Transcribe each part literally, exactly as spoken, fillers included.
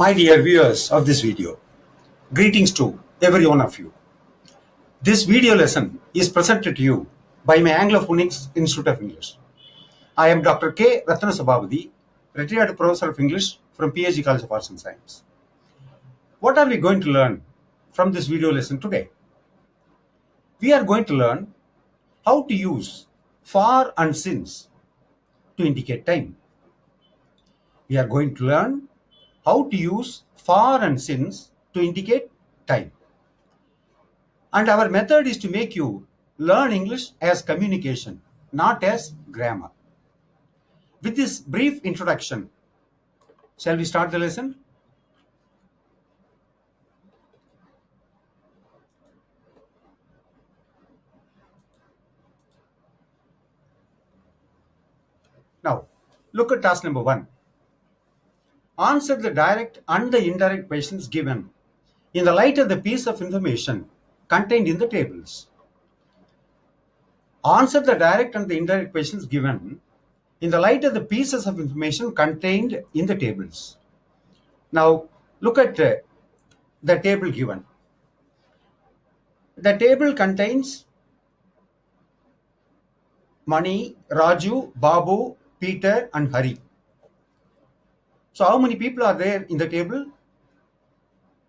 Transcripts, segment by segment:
My dear viewers of this video, greetings to every one of you. This video lesson is presented to you by my Anglophonix Institute of English. I am Doctor K. Rathnasabapathi, retired professor of English from P S G College of Arts and Science. What are we going to learn from this video lesson today? We are going to learn how to use for and since to indicate time. We are going to learn how to use for and since to indicate time. And our method is to make you learn English as communication, not as grammar. With this brief introduction, shall we start the lesson? Now, look at task number one. Answer the direct and the indirect questions given in the light of the piece of information contained in the tables. Answer the direct and the indirect questions given in the light of the pieces of information contained in the tables. Now, look at uh, the table given. The table contains Mani, Raju, Babu, Peter and Hari. So how many people are there in the table?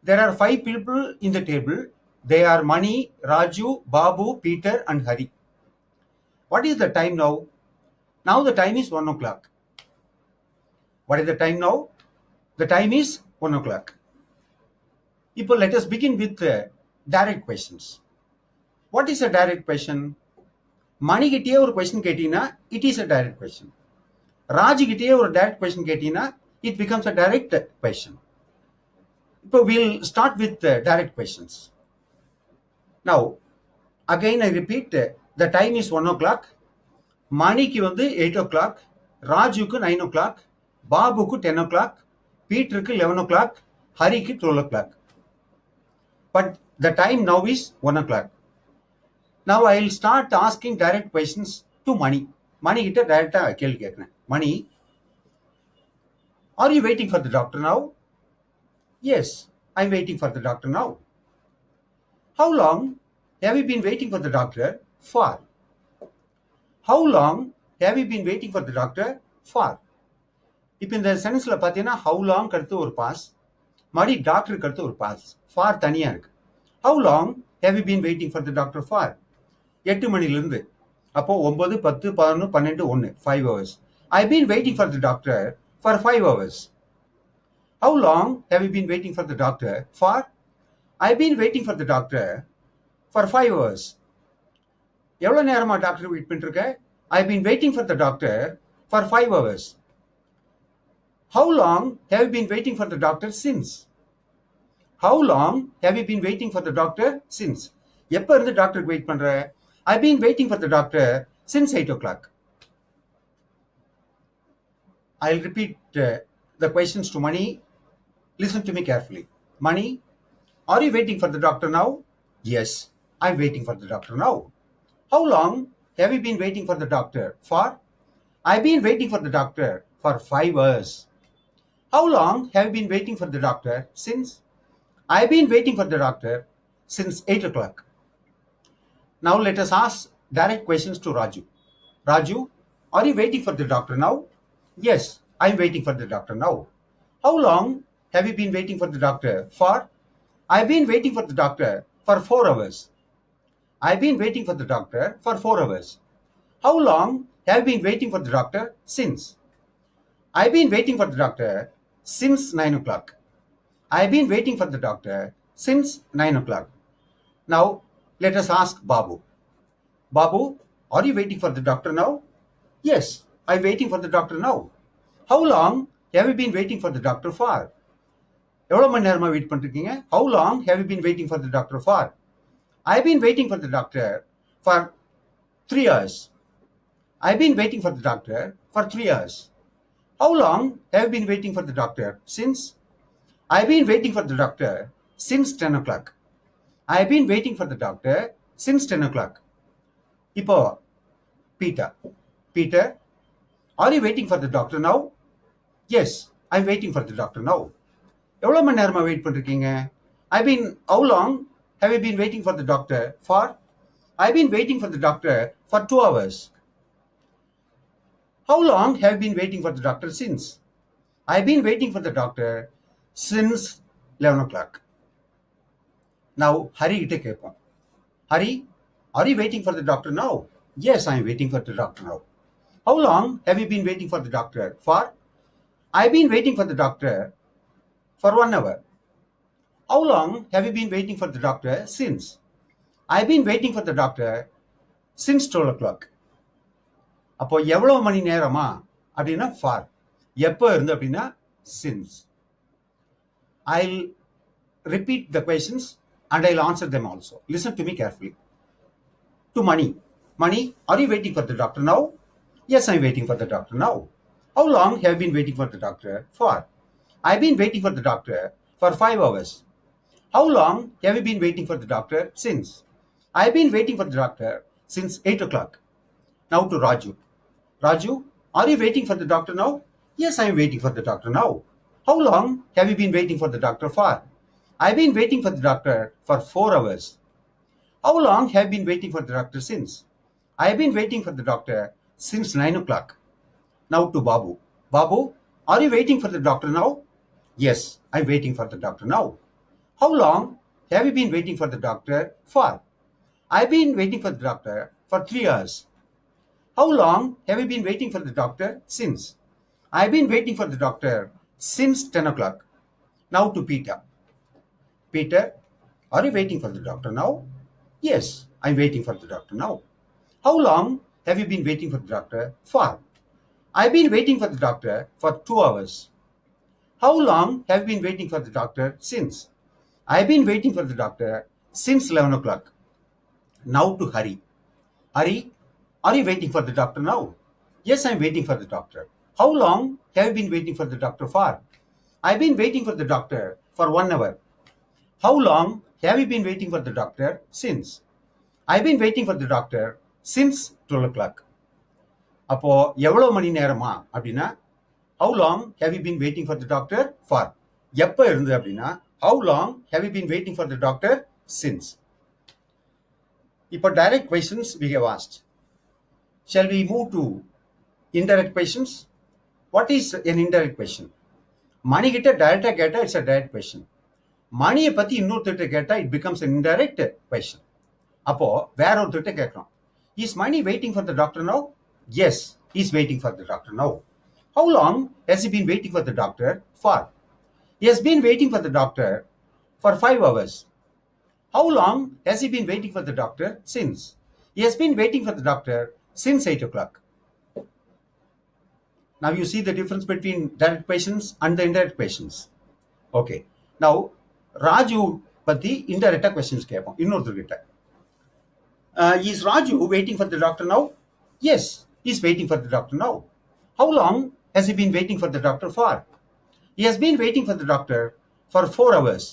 There are five people in the table. They are Mani, Raju, Babu, Peter and Hari. What is the time now? Now the time is one o'clock. What is the time now? The time is one o'clock. People, let us begin with uh, direct questions. What is a direct question? Mani kittiye or question ketina, it is a direct question. Raju kittiye or direct question ketina, it becomes a direct question. So we'll start with uh, direct questions. Now, again I repeat, uh, the time is one o'clock. Mani ki vandhu eight o'clock, Raju ku nine o'clock, Babu ku ten o'clock, Peter ku eleven o'clock, Hari ku twelve o'clock. But the time now is one o'clock. Now I will start asking direct questions to Mani. Mani kitta direct ah kelvi kekna. Mani, are you waiting for the doctor now? Yes, I'm waiting for the doctor now. How long have you been waiting for the doctor for? How long have you been waiting for the doctor for? If in the sentence la pathina how long kaduthu or pass, mari doctor kaduthu or pass, for thaniya irukku. How long have you been waiting for the doctor for? eight mani la irundhu appo nine ten eleven twelve one five hours. I've been waiting for the doctor for five hours. How long have you been waiting for the doctor for? I've been waiting for the doctor for five hours. Evlo nerama doctor wait panniruka? I've been waiting for the doctor for five hours. How long have you been waiting for the doctor since? How long have you been waiting for the doctor since? Eppa irundhu doctor wait pandra? I've been waiting for the doctor since eight o'clock. I'll repeat uh, the questions to Mani. Listen to me carefully. Mani, are you waiting for the doctor now? Yes, I'm waiting for the doctor now. How long have you been waiting for the doctor for? I've been waiting for the doctor for five hours. How long have you been waiting for the doctor since? I've been waiting for the doctor since eight o'clock. Now let us ask direct questions to Raju. Raju, are you waiting for the doctor now? Yes, I'm waiting for the doctor now. How long have you been waiting for the doctor for? I've been waiting for the doctor for four hours. I've been waiting for the doctor for four hours. How long have you been waiting for the doctor since? I've been waiting for the doctor since nine o'clock. I've been waiting for the doctor since nine o'clock. Now, let us ask Babu. Babu, are you waiting for the doctor now? Yes, I'm waiting for the doctor now. How long have you been waiting for the doctor for? How long have you been waiting for the doctor for? I've been waiting for the doctor for three hours. I've been waiting for the doctor for three hours. How long have you been waiting for the doctor since? I've been waiting for the doctor since ten o'clock. I've been waiting for the doctor since ten o'clock. Ipo, Peter. Peter, are you waiting for the doctor now? Yes, I'm waiting for the doctor now. எவ்வளவு மணி நேரமா wait பண்ணிருக்கீங்க? I been how long have you been waiting for the doctor for I been waiting for the doctor for two hours. How long have you been waiting for the doctor since? I've been waiting for the doctor since eleven o'clock. Now, Hari itte kepom. Hari, are you waiting for the doctor now? Yes, I'm waiting for the doctor now. How long have you been waiting for the doctor for? I've been waiting for the doctor for one hour. How long have you been waiting for the doctor since? I've been waiting for the doctor since twelve o'clock. அப்போ எவ்வளவு மணி நேரமா அப்படின்னா for, எப்போ இருந்து அப்படின்னா since. I will repeat the questions and I will answer them also. Listen to me carefully. To Mani, Mani are you waiting for the doctor now? Yes, I am waiting for the doctor now. How long have been waiting for the doctor for? I been waiting for the doctor for five hours. How long have you been waiting for the doctor since? I been waiting for the doctor since eight o'clock. Now to Raju. Raju, are you waiting for the doctor now? Yes, I am waiting for the doctor now. How long have you been waiting for the doctor for? I've been waiting for the doctor for four hours. How long have you been waiting for the doctor since? I have been waiting for the doctor since nine o'clock. Now to Babu. Babu, are you waiting for the doctor now? Yes, I'm waiting for the doctor now. How long have you been waiting for the doctor for? I've been waiting for the doctor for three hours. How long have you been waiting for the doctor since? I have been waiting for the doctor since ten o'clock. Now to Peter. Peter, are you waiting for the doctor now? Yes, I am waiting for the doctor now. How long have you been waiting for the doctor for? I have been waiting for the doctor for two hours. How long have you been waiting for the doctor since? I have been waiting for the doctor since eleven o'clock. Now to Hari. Hari, are you waiting for the doctor now? Yes, I'm waiting for the doctor. How long have you been waiting for the doctor for? I've been waiting for the doctor for one hour. How long have you been waiting for the doctor since? I've been waiting for the doctor since twelve o'clock. Appo evlo mani nerama appadina how long have you been waiting for the doctor for? Eppa irundhu appadina how long have you been waiting for the doctor since? Ipo direct questions we have asked. Shall we move to indirect questions? What is an indirect question? Money get a direct keta, it's a direct question. Money pati innoruthirta keta, it becomes an indirect question. Appo vera oruthirta kekrom. Is money waiting for the doctor now? Yes, he is waiting for the doctor now. How long has he been waiting for the doctor for? He has been waiting for the doctor for five hours. How long has he been waiting for the doctor since? He has been waiting for the doctor since eight o'clock. Now you see the difference between direct questions and the indirect questions. Okay. Now, Raju pati indirect questions kepom. Uh, is Raju waiting for the doctor now? Yes, he is waiting for the doctor now. How long has he been waiting for the doctor for? He has been waiting for the doctor for four hours.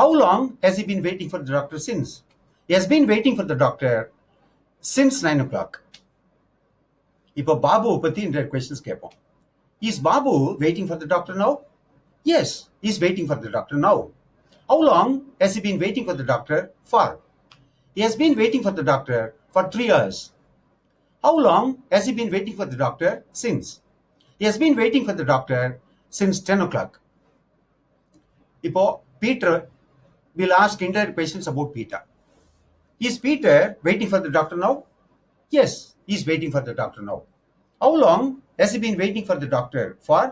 How long has he been waiting for the doctor since? He has been waiting for the doctor since nine o'clock. Ipo Babu pati indirect questions kepom. Is Babu waiting for the doctor now? Yes, he is waiting for the doctor now. How long has he been waiting for the doctor for? He has been waiting for the doctor for three hours. How long has he been waiting for the doctor since? He has been waiting for the doctor since ten o'clock. Ipo Peter will ask indirect questions about Peter. Is Peter waiting for the doctor now? Yes, he is waiting for the doctor now. How long has he been waiting for the doctor for?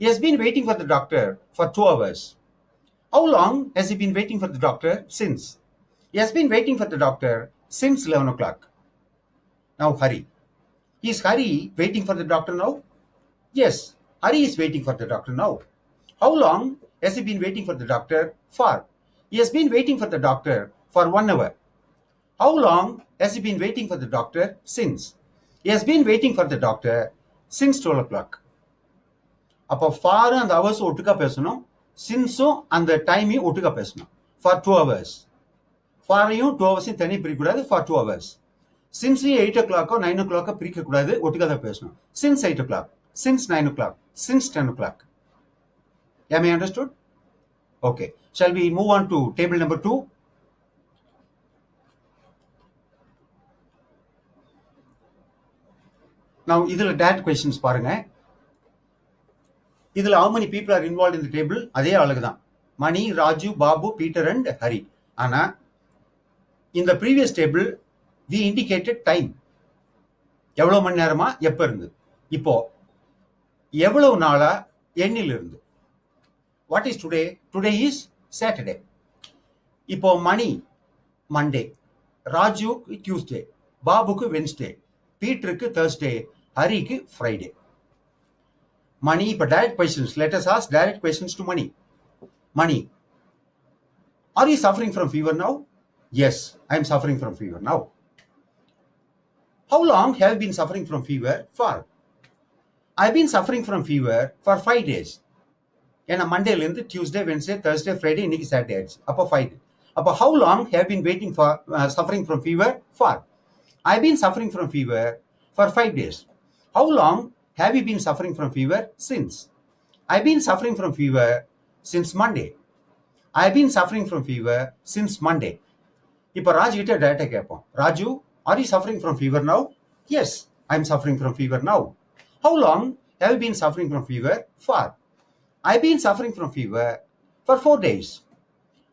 He has been waiting for the doctor for two hours. How long has he been waiting for the doctor since? He has been waiting for the doctor since eleven o'clock. Now Hari. Is Hari waiting for the doctor now? Yes, Hari is waiting for the doctor now. How long has he been waiting for the doctor for? He has been waiting for the doctor for one hour. How long has he been waiting for the doctor since? He has been waiting for the doctor since twelve o'clock. Appo for and hours otuka pesanum, since and the time otuka pesanum. For two hours. For you two hours in thani pirikudadu for two hours. Since eight o'clock or nine o'clock pirikudadu otuka da pesanum. Since eight o'clock, since nine o'clock, since ten o'clock. Am I understood? Okay, shall we move on to table number two? Now, idhula direct questions parunga. Idhula how many people are involved in the table? Adhe alagudhaan. Mani, Raju, Babu, Peter and Hari. Ana, in the previous table, we indicated time. Evlo mani nerama, eppa irundhu. Ippo, evlo naala, ennil irundhu. What is today? Today is Saturday. Ipo Mani, Monday. Raju, Tuesday. Babu, Wednesday. Peter, Thursday. Hari, Friday. Mani, but direct questions. Let us ask direct questions to Mani. Mani, are you suffering from fever now? Yes, I am suffering from fever now. How long have you been suffering from fever for? I have been suffering from fever for five days. ஏன்னா மண்டேலேருந்து Tuesday Wednesday Thursday Friday இன்னைக்கு Saturday ஆயிடுச்சு. அப்போ five day. அப்போ how long have been waiting for suffering from fever for? I been suffering from fever for five days. How long have you been suffering from fever since? I been suffering from fever since Monday. I been suffering from fever since Monday. இப்போ ராஜுகிட்ட டேரக்டாக கேட்போம். Raju, are you suffering from fever now? Yes, I am suffering from fever now. How long have you been suffering from fever for? I've been suffering from fever for four days.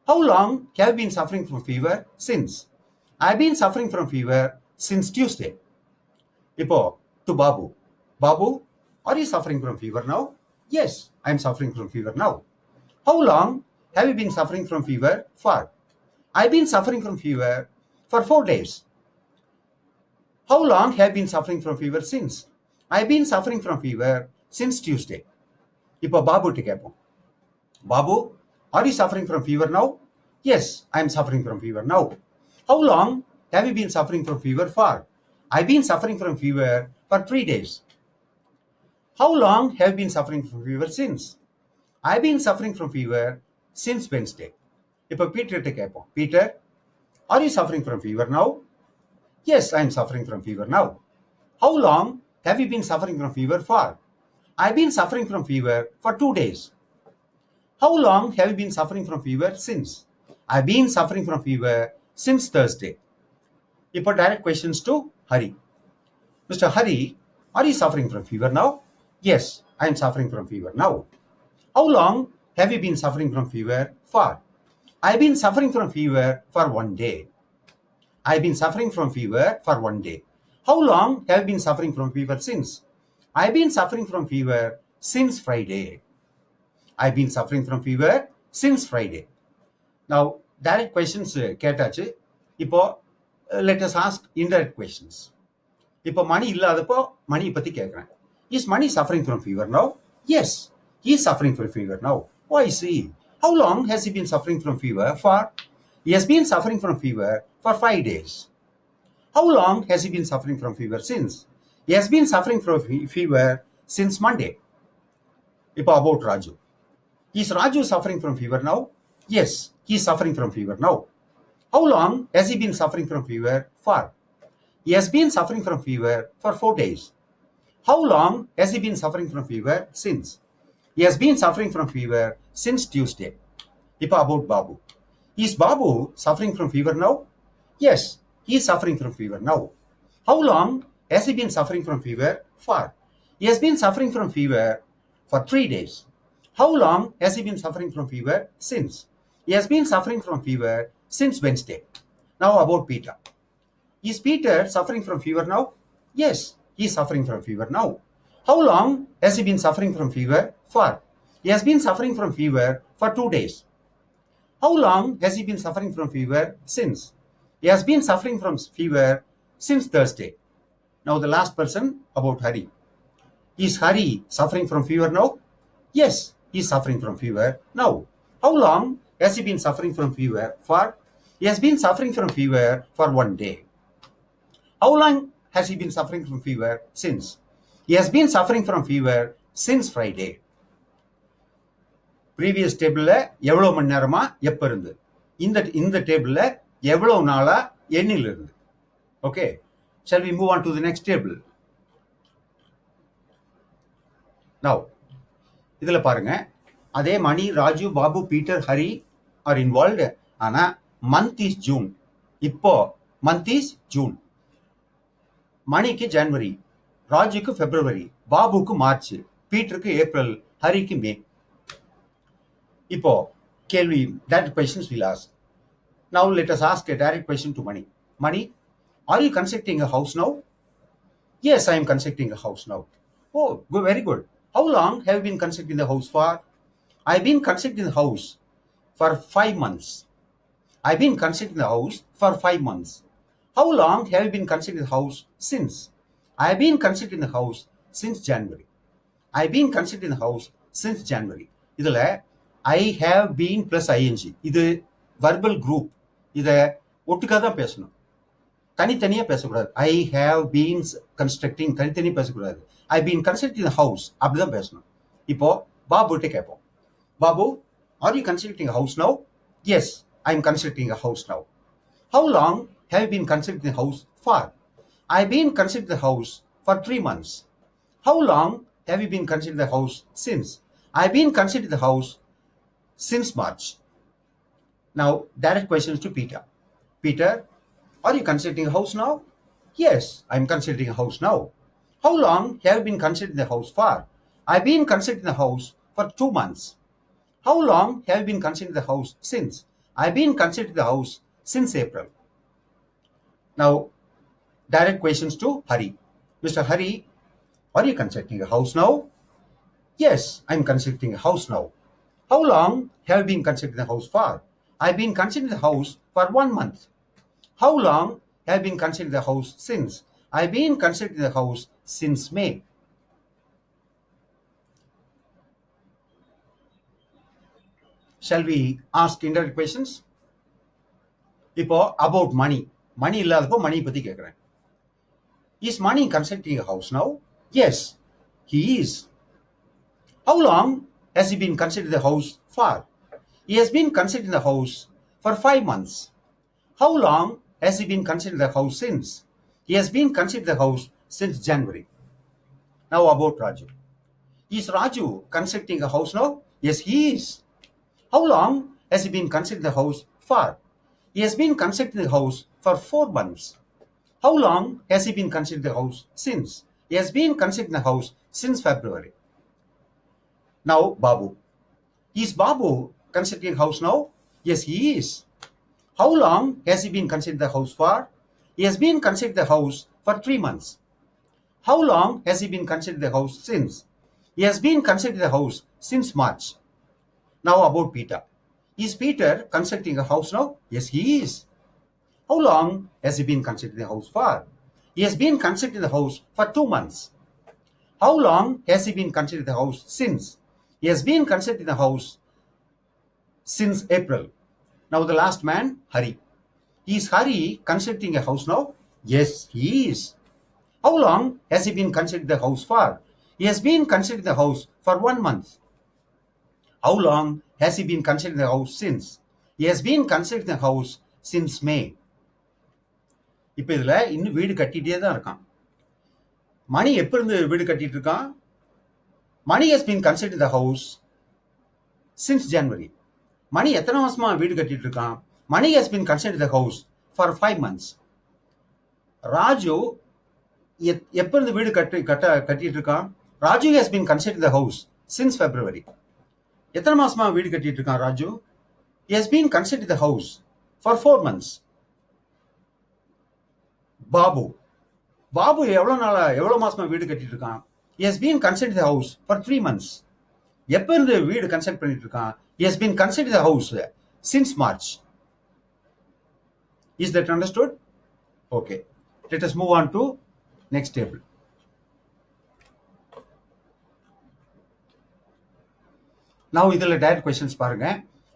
How long have you been suffering from fever since? I've been suffering from fever since Tuesday. Ipo to Babu. Babu, are you suffering from fever now? Yes, I'm suffering from fever now. How long have you been suffering from fever for? I've been suffering from fever for four days. How long have you been suffering from fever since? I've been suffering from fever since Tuesday. இப்போ பாபுட்டு கேட்போம். Babu, are you suffering from fever now? Yes, I am suffering from fever now. How long have you been suffering from fever for? I been suffering from fever for three days. How long have been suffering from fever since? I been suffering from fever since Wednesday. இப்போ பீட்டர்கிட்ட கேட்போம். Peter, are you suffering from fever now? Yes, I am suffering from fever now. How long have you been suffering from fever for? I've been suffering from fever for two days. How long have you been suffering from fever since? I've been suffering from fever since Thursday. Now direct questions to Hari. Mister Hari, are you suffering from fever now? Yes, I am suffering from fever now. How long have you been suffering from fever for? I've been suffering from fever for one day. I've been suffering from fever for one day. How long have you been suffering from fever since? I've been suffering from fever since Friday. I've been suffering from fever since Friday. Now, direct questions ketachu. Ipo, let us ask indirect questions. Ipo Mani illadappo, Mani pathi kekran. Is Mani suffering from fever now? Yes, he is suffering from fever now. Why is he? How long has he been suffering from fever for? He has been suffering from fever for five days. How long has he been suffering from fever since? He has been suffering from fever since Monday. Ipo about Raju. Is Raju suffering from fever now? Yes, he is suffering from fever now. How long has he been suffering from fever for? He has been suffering from fever for four days. How long has he been suffering from fever since? He has been suffering from fever since Tuesday. Ipo about Babu. Is Babu suffering from fever now? Yes, he is suffering from fever now. How long has he been suffering from fever for? He has been suffering from fever for three days. How long has he been suffering from fever since? He has been suffering from fever since Wednesday. Now about Peter. Is Peter suffering from fever now? Yes, he is suffering from fever now. How long has he been suffering from fever for? He has been suffering from fever for two days. How long has he been suffering from fever since? He has been suffering from fever since Thursday. Now the last person about Hari. Is Hari suffering from fever now? Yes, he is suffering from fever now. How long has he been suffering from fever for? He has been suffering from fever for one day. How long has he been suffering from fever since? He has been suffering from fever since Friday. Previous table la evlo mani nerama eppa irundhu. In the in the table la evlo naala ennil irundhu. Okay. Shall we move on to the next table? Now, idhula parunga. அதே Mani, Raju, Babu, Peter, Hari are involved. ஆனால் month is June. இப்போ month is June. மணிக்கு ஜனவரி, ராஜுக்கு பிப்ரவரி, பாபுக்கு March, பீட்டருக்கு April, ஹரிக்கு மே. இப்போ கேள்வி, direct questions we ask. Now let us ask a direct question to Mani. Mani, are you constructing a house now? Yes, I am constructing a house now. Oh, very good. How long have you been constructing the house for? I've been constructing the house for five months. I've been constructing the house for five months. How long have you been constructing the house since? I've been constructing the house since January. I've been constructing the house since January. Idala, I have been plus ing. Idu verbal group. Idha ottuka dhan pesanum. தனித்தனியா பேசக்கூடாது. I have been constructing தனித்தனியா பேசக்கூடாது. ஐ been constructing house அப்படிதான் பேசணும். இப்போ பாபுகிட்ட கேட்போம், Babu are you constructing house now? Yes, I am constructing house now. How long have been constructing house for? I been constructing house for three months. How long have you been constructing house since? I been constructing house since March. Now direct questions to Peter. Peter, are you constructing a house now? Yes, I am constructing a house now. How long have you been constructing the house for? I have been constructing the house for two months. How long have you been constructing the house since? I have been constructing the house since April. Now, direct questions to Hari. Mister Hari, are you constructing a house now? Yes, I am constructing a house now. How long have you been constructing the house for? I have been constructing the house for one month. How long have you been constructing the house since? I have been constructing the house since May. Shall we ask indirect questions? Ipo about money. Money illadappo money patti kekkuren. Is money constructing a house now? Yes, he is. How long has he been constructing the house for? He has been constructing the house for five months. How long has he been constructing the house since? He has been constructing the house since January. Now about Raju. Is Raju constructing a house now? Yes, he is. How long has he been constructing the house for? He has been constructing the house for four months. How long has he been constructing the house since? He has been constructing the house since February. Now Babu. Is Babu constructing a house now? Yes, he is. How long has he been constructing the house for? He has been constructing the house for three months. How long has he been constructing the house since? He has been constructing the house since March. Now about Peter. Is Peter constructing a house now? Yes, he is. How long has he been constructing the house for? He has been constructing the house for two months. How long has he been constructing the house since? He has been constructing the house since April. Now the last man, Hari. Is Hari constructing a house now? Yes, he is. How long has he been constructing the house for? He has been constructing the house for one month. How long has he been constructing the house since? He has been constructing the house since May. இப்போ இதுல இன்னும் வீடு கட்டிட்டே தான் இருக்கான். மணி எப்ப இருந்து வீடு கட்டிட்டு இருக்கான்? மணி has been constructing the house since January. மணி எத்தனை மாசமா வீடு கட்டிட்டு இருக்கான்? மணி has been constructing the house for five months. Raju எப்ப இருந்து வீடு கட்டி கட்ட கட்டிட்டு இருக்கான்? Raju has been constructing the house since February. எத்தனை மாசமா வீடு கட்டிட்டு இருக்கான் Raju? He has been constructing the house for four months. Babu Babu எவ்வளவு நாளா எவ்வளவு மாசமா வீடு கட்டிட்டு இருக்கான்? He has been constructing the house for three months. எப்ப இருந்து வீடு கன்ஸ்ட்ரக்ட் பண்ணிட்டு இருக்கான்? He has been constructing the house since March. Is that understood? Okay. Let us move on to next table. Now, idhula direct questions parunga.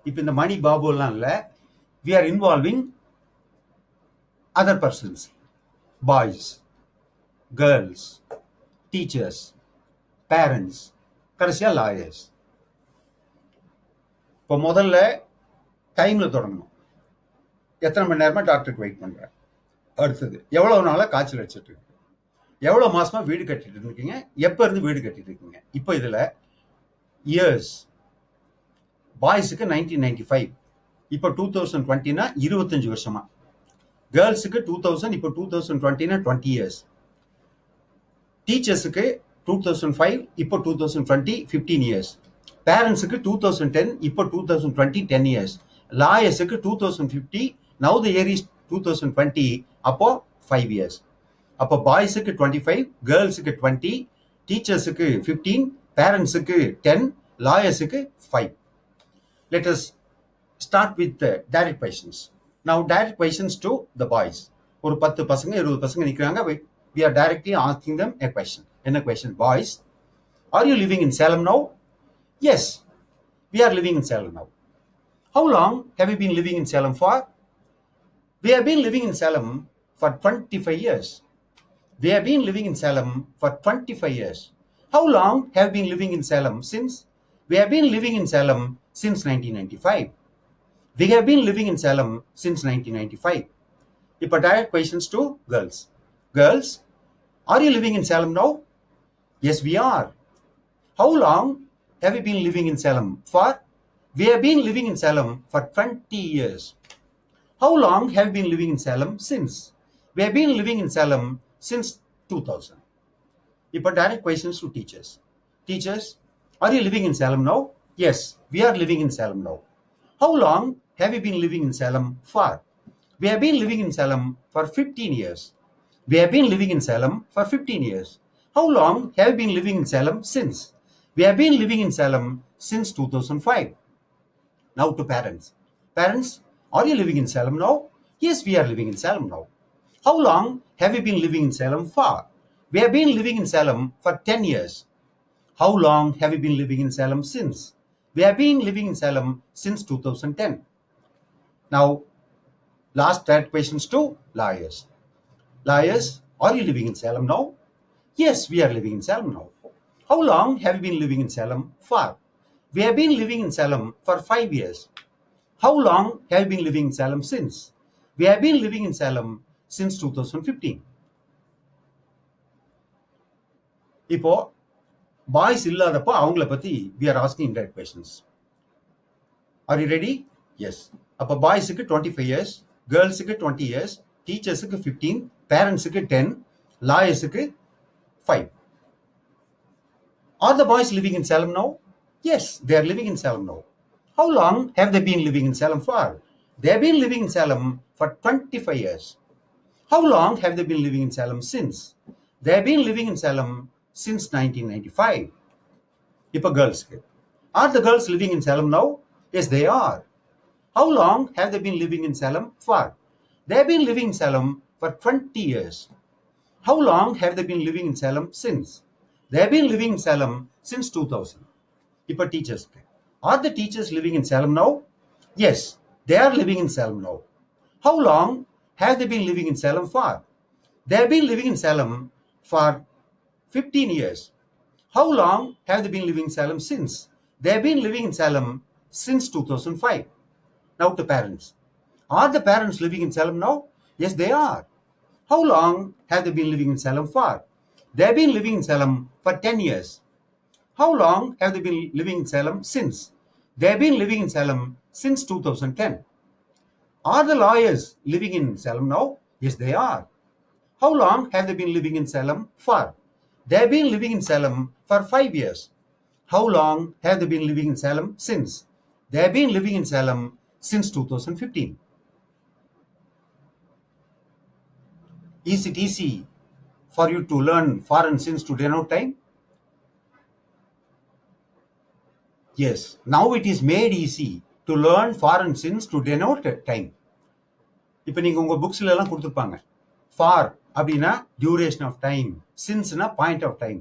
Ipo indha Mani Babu la illa, we are involving other persons. Boys, girls, teachers, parents, கடைசியா lawyers. இப்போ முதல்ல டைமில் தொடங்கணும். எத்தனை மணி நேரமாக டாக்டருக்கு wait பண்ணுறேன்? அடுத்தது எவ்வளோ நாளாக காய்ச்சல் அடிச்சுட்டு இருக்கு? எவ்வளோ மாதமாக வீடு கட்டிட்டு இருக்கீங்க? எப்போ இருந்து வீடு கட்டிட்டு இருக்கீங்க? இப்போ இதில் இயர்ஸ், பாய்ஸ்க்கு நைன்டீன் நைன்டி ஃபைவ், இப்போ டூ தௌசண்ட் டுவெண்ட்டி னா இருபத்தஞ்சு வருஷமா, கேர்ள்ஸ்க்கு டூ தௌசண்ட், இப்போ டூ தௌசண்ட் டுவெண்ட்டி னா டுவெண்ட்டி இயர்ஸ், டீச்சர்ஸ்க்கு டூ தௌசண்ட் ஃபைவ், இப்போ two thousand twenty fifteen years, பேரண்ட்ஸ்க்கு டூ தௌசண்ட் டென், இப்போ two thousand twenty ten years, லாயர்ஸ்க்கு two thousand fifty, now the year is two thousand twenty, அப்போ five years. அப்போ பாய்ஸுக்கு twenty five, கேர்ள்ஸுக்கு twenty, டீச்சர்ஸுக்கு fifteen, பேரண்ட்ஸுக்கு டென், லாயர்ஸுக்கு five. Let us start with the direct questions. Now direct questions to the boys. ஒரு பத்து பசங்க இருபது பசங்க நிற்கிறாங்க. We are directly asking them a question. என்ன question? Boys, are you living in Salem now? Yes, we are living in Salem now. How long have you been living in Salem for? We have been living in Salem for twenty-five years. We have been living in Salem for twenty-five years. How long have you been living in Salem since? We have been living in Salem since nineteen ninety-five. We have been living in Salem since nineteen ninety-five. Now direct questions to girls. Girls, are you living in Salem now? Yes, we are. How long have you been living in Salem for? We have been living in Salem for twenty years. How long have you been living in Salem since? We have been living in Salem since two thousand. Now direct questions to teachers. Teachers, are you living in Salem now? Yes, we are living in Salem now. How long have you been living in Salem for? We have been living in Salem for fifteen years. We have been living in Salem for fifteen years. How long have you been living in Salem since? We have been living in Salem since two thousand five. Now to parents. Parents, are you living in Salem now? Yes, we are living in Salem now. How long have you been living in Salem for? We have been living in Salem for ten years. How long have you been living in Salem since? We have been living in Salem since two thousand ten. Now, last direct questions to lawyers. Lawyers, are you living in Salem now? Yes, we are living in Salem now. How long have you been living in Salem for? We have been living in Salem for five years. How long have you been living in Salem since? We have been living in Salem since two thousand fifteen. Ipo, boys illadappa avangala pathi we are asking direct questions. Are you ready? Yes. Appa boys ku twenty-five years, girls ku twenty years, teachers ku fifteen, parents ku ten, lawyers ku five. Are the boys living in Salem now? Yes, they are living in Salem now. How long have they been living in Salem for? They have been living in Salem for twenty-five years. How long have they been living in Salem since? They have been living in Salem since nineteen ninety-five. Ipa girls, are the girls living in Salem now? Yes, they are. How long have they been living in Salem for? They have been living in Salem for twenty years. How long have they been living in Salem since? They have been living in Salem since two thousand. Ipa teachers, are the teachers living in Salem now? Yes, they are living in Salem now. How long have they been living in Salem for? They have been living in Salem for fifteen years. How long have they been living in Salem since? They have been living in Salem since two thousand five. Now to parents. Are the parents living in Salem now? Yes, they are. How long have they been living in Salem for? They have been living in Salem for ten years. How long have they been living in Salem since? They have been living in Salem since two thousand ten. Are the lawyers living in Salem now? Yes, they are. How long have they been living in Salem for? They have been living in Salem for five years. How long have they been living in Salem since? They have been living in Salem since two thousand fifteen. Is it easy for you to learn for and since to denote time? Yes, now it is made easy to learn for and since to denote time. இப்ப நீங்க உங்க புக்ஸ்ல எல்லாம் கொடுத்திருப்பாங்க. For அப்படின்னா duration of time, சின்ஸ்னா point of time.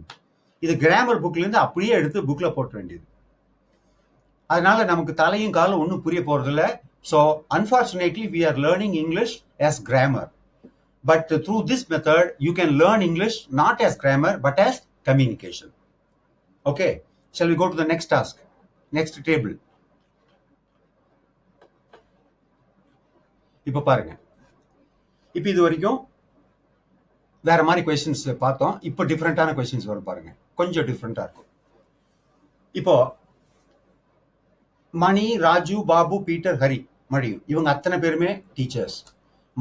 இது grammar புக்லேருந்து அப்படியே எடுத்து புக்கில் போட்ட வேண்டியது. அதனால நமக்கு தலையும் காலம் ஒன்றும் புரிய போகிறதில்ல. So unfortunately we are learning English as grammar. But through this method you can learn English not as grammar but as communication. Okay, shall we go to the next task, next table. இப்போ பாருங்க, இப்போ இது வரைக்கும் வேற மாதிரி questions பார்த்தோம். இப்போ டிஃப்ரெண்டான கொஸ்டின்ஸ் வரும் பாருங்க, கொஞ்சம் டிஃப்ரெண்டாக இருக்கும். இப்போ Mani, Raju, Babu, Peter, Hari, Mariyu இவங்க அத்தனை பேருமே teachers.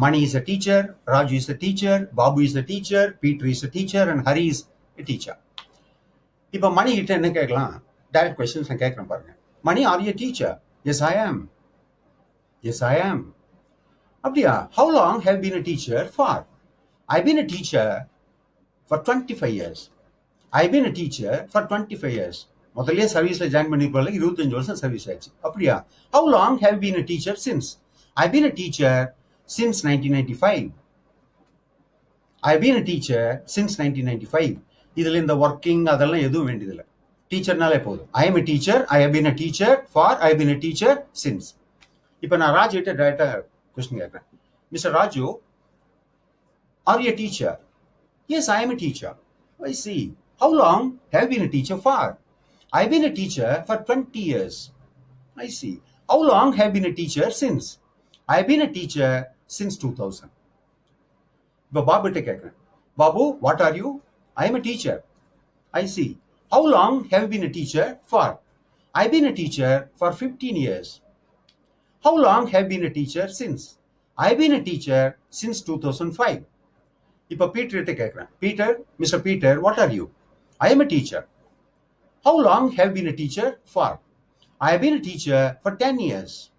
Mani is a teacher, Raju is a teacher, Babu is a teacher, Peter is a teacher and Hari is a teacher. இப்போ மணி கிட்ட என்ன கேட்கலாம்? டைரக்ட் क्वेश्चंस நான் கேட்கறேன் பாருங்க. மணி, are you a teacher? Yes, I am. Yes, I am. அப்படியா? How long have you been a teacher for? I've been a teacher for twenty-five years. I've been a teacher for twenty-five years. முதல்ல சர்வீஸ்ல join பண்ணிருப்பல இருபத்தஞ்சு வருஷம் service ஆச்சு. அப்படியா? How long have you been a teacher since? I've been a teacher since nineteen ninety-five. I've been a teacher since nineteen ninety-five. இதுல இந்த working அதெல்லாம் எதுவும் வேண்டியதில்லை. டீச்சர்னாலே போதும். I am a teacher, I have been a teacher for, I have been a teacher since. இப்போ நான் ராஜு கிட்ட டைரக்டா क्वेश्चन கேக்குறேன். Mister Raju, are you a teacher? Yes, I am a teacher. I see. How long have you been a teacher for? I have been a teacher for twenty years. I see. How long have you been a teacher since? I have been a teacher since two thousand. இப்போ பாபு கிட்ட கேக்குறேன். Babu, what are you? I am a teacher. I see. How long have you been a teacher for? I've been a teacher for fifteen years. How long have you been a teacher since? I've been a teacher since two thousand five. Ipa Peter te kekran. Peter, Mister Peter, what are you? I am a teacher. How long have you been a teacher for? I have been a teacher for ten years.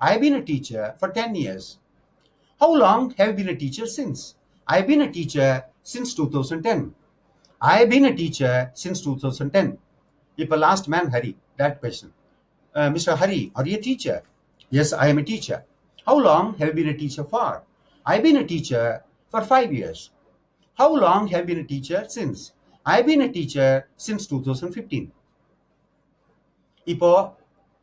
I have been a teacher for ten years. How long have you been a teacher since? I have been a teacher since two thousand ten. I have been a teacher since two thousand ten. If a last man, Hari, that question. Uh, Mister Hari, are you a teacher? Yes, I am a teacher. How long have you been a teacher for? I have been a teacher for five years. How long have you been a teacher since? I have been a teacher since two thousand fifteen. Ipo,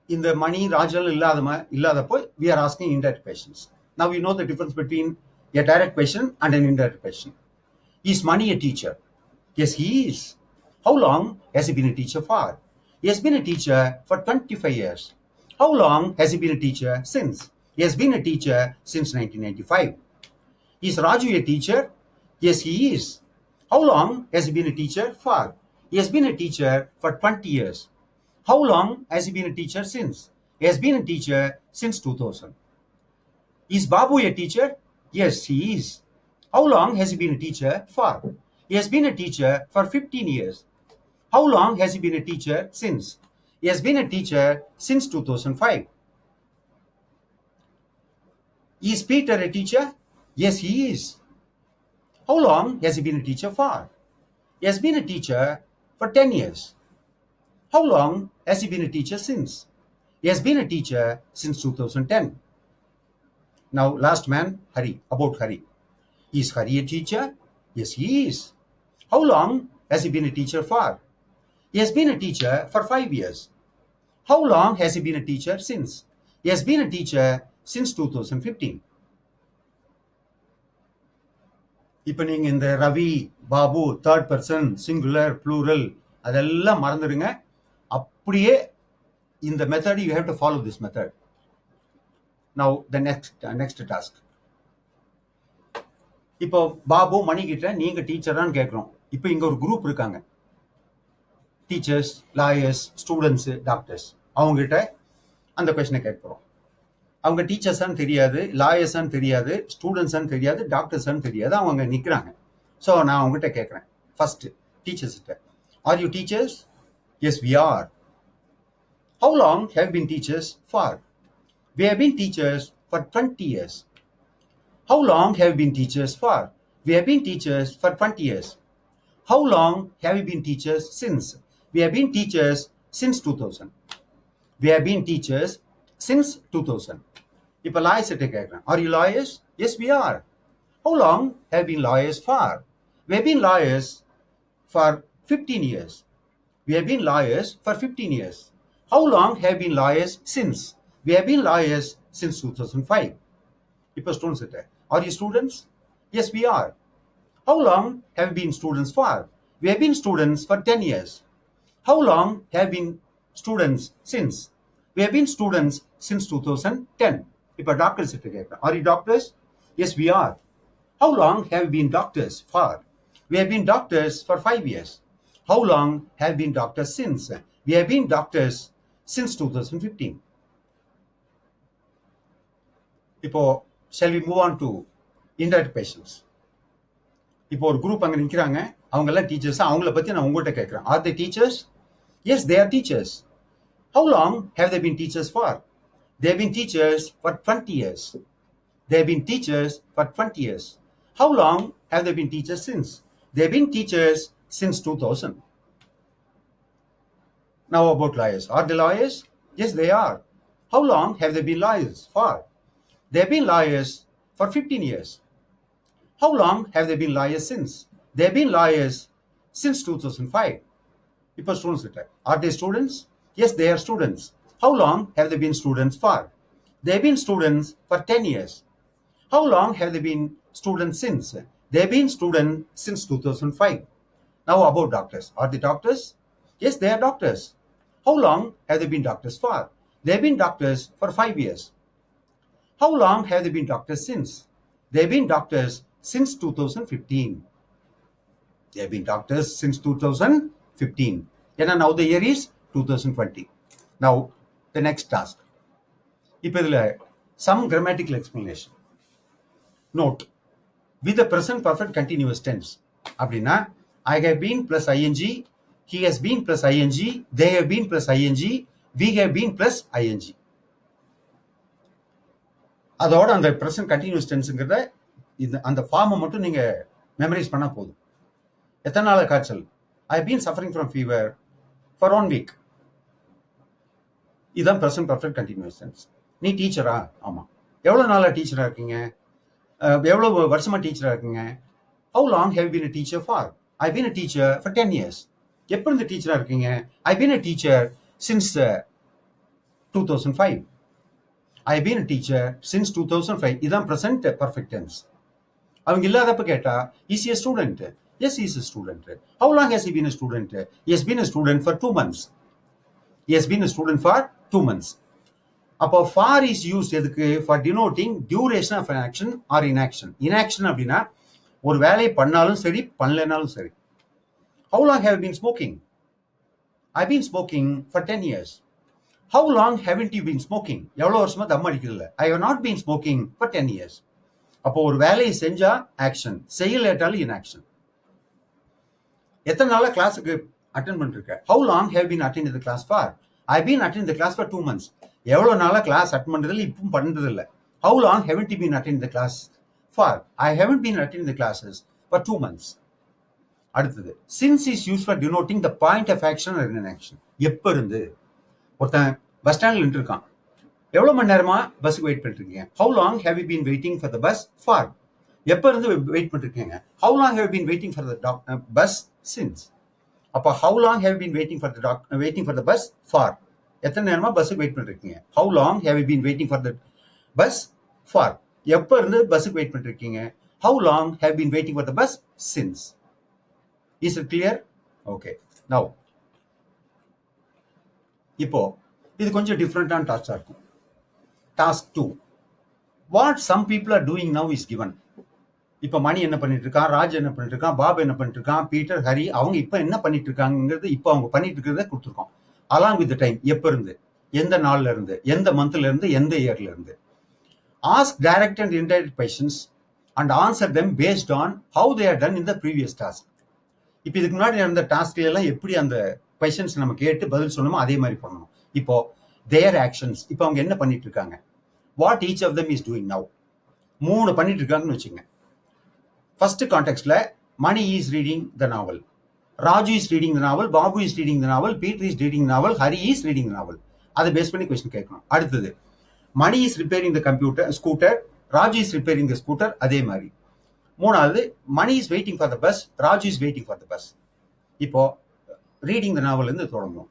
in the money, Rajal, Illadama, Illadapo, we are asking indirect questions. Now we know the difference between a direct question and an indirect question. Is Mani a teacher? Yes, he is. How long has he been a teacher for? He has been a teacher for twenty-five years. How long has he been a teacher since? He has been a teacher since nineteen ninety-five. Is Raju a teacher? Yes, he is. How long has he been a teacher for? He has been a teacher for twenty years. How long has he been a teacher since? He has been a teacher since two thousand. Is Babu a teacher? Yes, he is. How long has he been a teacher for? He has been a teacher for fifteen years. How long has he been a teacher since? He has been a teacher since two thousand five. Is Peter a teacher? Yes, he is. How long has he been a teacher for? He has been a teacher for ten years. How long has he been a teacher since? He has been a teacher since two thousand ten. Now, last man, Hari, about Hari. Is Hari a teacher? Yes, he is. How long has he been a teacher for? He has been a teacher for five years. How long has he been a teacher since? He has been a teacher since two thousand fifteen. Evening in the Ravi, Babu, third person, singular, plural, adella marandirunga. Apdiye in the method you have to follow this method. Now the next uh, next task. இப்போ பாபு மணி கிட்ட நீங்க டீச்சரான்னு கேட்குறோம். இப்போ இங்கே ஒரு group இருக்காங்க, teachers, lawyers, students, doctors. அவங்ககிட்ட அந்த கொஸ்டினை கேட்க போகிறோம். அவங்க டீச்சர்ஸான்னு தெரியாது, லாயர்ஸான்னு தெரியாது, ஸ்டூடெண்ட்ஸான்னு தெரியாது, டாக்டர்ஸான்னு தெரியாது. அவங்க நிற்கிறாங்க. ஸோ நான் அவங்ககிட்ட கேட்குறேன் ஃபஸ்ட்டு டீச்சர்ஸ்கிட்ட. Are you teachers? Yes, we are. How long have been teachers for? We have been teachers for twenty years. How long have you been teachers for? We have been teachers for twenty years. How long have you been teachers since? We have been teachers since two thousand. We have been teachers since two thousand. Ipa lawyers kitta kekran. Are you lawyers? Yes, we are. How long have you been lawyers for? We have been lawyers for fifteen years. We have been lawyers for fifteen years. How long have you been lawyers since? We have been lawyers since two thousand five. Ipa students kitta. Are you students? Yes, we are. How long have you been students for? We have been students for ten years. How long have you been students since? We have been students since two thousand ten. If a doctor said, are you doctors? Yes, we are. How long have you been doctors for? We have been doctors for five years. How long have you been doctors since? We have been doctors since two thousand fifteen. இப்போ shall we move on to indirect patients? If a group is in the group, teachers are teachers. Are they teachers? Yes, they are teachers. How long have they been teachers for? They have been teachers for twenty years. They have been teachers for twenty years. How long have they been teachers since? They have been teachers since two thousand. Now about lawyers. Are they lawyers? Yes, they are. How long have they been lawyers for? They have been lawyers for fifteen years. How long have they been lawyers since? They have been lawyers since two thousand five. People students attack. Are they students? Yes, they are students. How long have they been students for? They have been students for ten years. How long have they been students since? They have been students since two thousand five. Now about doctors. Are they doctors? Yes, they are doctors. How long have they been doctors for? They have been doctors for five years. How long have they been doctors since? They have been doctors since two thousand fifteen. They have been doctors since two thousand fifteen. And now the year is two thousand twenty. Now the next task. Some grammatical explanation. Note, with the present perfect continuous tense. Abdina, I have been plus ing, he has been plus ing, they have been plus ing, we have been plus ing. அதோட அந்த present continuous டென்ஸ்ங்கிறத இந்த அந்த ஃபார்மை மட்டும் நீங்கள் memorise பண்ணால் போதும். எத்தனை நாள் காய்ச்சல்? I have been suffering from fever for one week. இதுதான் ப்ரெசன்ட் பர்ஃபெக்ட் கண்டினியூஸ் டென்ஸ். நீ டீச்சரா? ஆமாம். எவ்வளோ நாளாக டீச்சராக இருக்கீங்க? எவ்வளோ வருஷமாக டீச்சராக இருக்கீங்க? How long have been a teacher for? I been a teacher for ten years. எப்போ இருந்து டீச்சராக இருக்கீங்க? I been a teacher since two thousand five. I have been a teacher since two thousand five. This is present perfect tense. If he doesn't know, is he a student? Yes, he is a student. How long has he been a student? He has been a student for two months. He has been a student for two months. Now, far is used for denoting duration of an action or inaction. Inaction means that one value is done or not. How long have you been smoking? I have been smoking for ten years. How long haven't you been smoking? I have not been smoking for ten years. Appo or value is action. Say later in action. How long have you been attending the class for? I have been attending the class for two months. How long haven't you been attending the class for? I haven't been attending the classes for two months. Since is used for denoting the point of action or inaction. Bus stand bus wait. How long have you been waiting for the bus for? How long have you been waiting for the bus since? How long have you been waiting for the waiting for the bus for? How long have you been waiting for the bus for? How long have you been waiting for the bus since? Is it clear? Okay. Now Now, this is different than task two. Task two. What some people are doing now is given. Now, Mani is doing it, Raj is doing it, Bob is doing it, Peter, Hari, they are doing it now. They are doing it now. Along with the time, when? When? When? Month? When? Year? Ask direct and indirect questions and answer them based on how they are done in the previous task. Now, this is the task. Questions நம்ம கேட்டு பதில் சொல்லணும், அதே மாதிரி பண்ணணும். இப்போ their actions, இப்போ அவங்க என்ன பண்ணிட்டு இருக்காங்க, what each of them is doing now, மூணு பண்ணிட்டு இருக்காங்கன்னு வச்சுங்க. ஃபர்ஸ்ட் கான்டெக்ஸ்ட்ல Mani is reading the novel, Raju is reading the novel, Babu is reading the novel, Peter is reading the novel, Hari is reading the novel. அதை பேஸ் பண்ணி கொஸ்டின் கேட்கணும். அடுத்தது Mani is repairing the computer scooter, Raju is repairing the scooter, அதே மாதிரி. மூணாவது Mani is waiting for the bus, Raju is waiting for the bus. இப்போ reading the novel in the தொடங்கும்.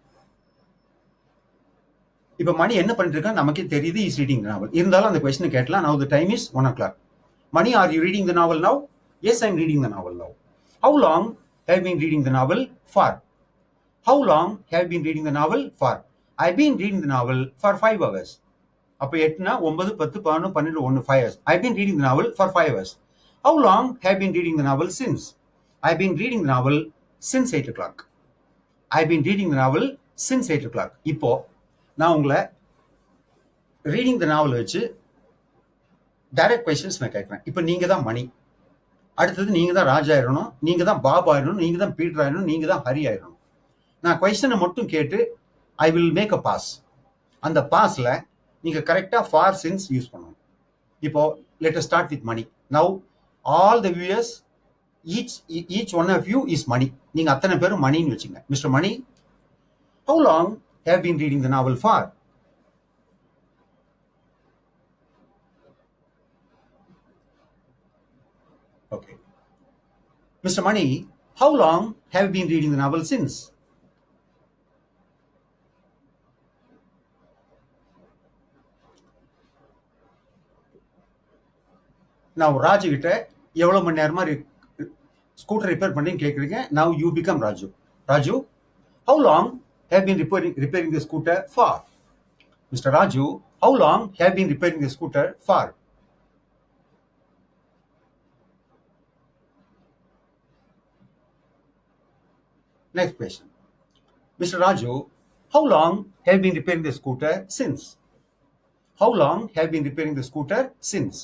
இப்போ மணி என்ன பண்ணிட்டு இருக்கான்னு நமக்கே தெரியுது, இஸ் ரீடிங் த நாவல். இருந்தாலும் அந்த கொஸ்டின் கேட்கலாம். Now the time is one o'clock. Mani are you reading the novel now? Yes I am reading the novel now. How long have been reading the novel for? How long have been reading the novel for? I been reading the novel for five hours. அப்போ எட்டுனா ஒன்பது, பத்து, பதினொன்று, பன்னெண்டு, ஒன்று, five hours. I been reading the novel for five hours. How long have been reading the novel since? I been reading the novel since eight o'clock. I have been reading the novel since eight o'clock. Now, now, reading the novel, direct questions நான் கேட்கிறேன். இப்போ நீங்க தான் மணி, அடுத்தது நீங்க தான் ராஜ் ஆயிரணும், நீங்க தான் பாப் ஆயிரணும், நீங்க தான் பீட்டர் ஆயிரணும், நீங்க தான் ஹரி ஆயிரணும். நான் கொஸ்டினை மட்டும் கேட்டு I will make a pause. அந்த பாஸ்ல நீங்க கரெக்டா ஃபார் சின்ஸ் யூஸ் பண்ணணும். இப்போ let us start with Mani. Now all the viewers, each each one of you is Mani. நீங்க அத்தனை பேரும் மணின்னு வச்சுங்க. Mister Mani, how long have been reading the novel for? Okay. Mister Mani, how long have you been reading the novel since? Now, Raju kitta evlo man nerama scooter repair panni kekkreenga. Now you become Raju. Raju, how long have you been repairing, repairing the scooter for? Mister Raju, how long have you been repairing the scooter for? Next question. Mister Raju, how long have you been repairing the scooter since? How long have you been repairing the scooter since?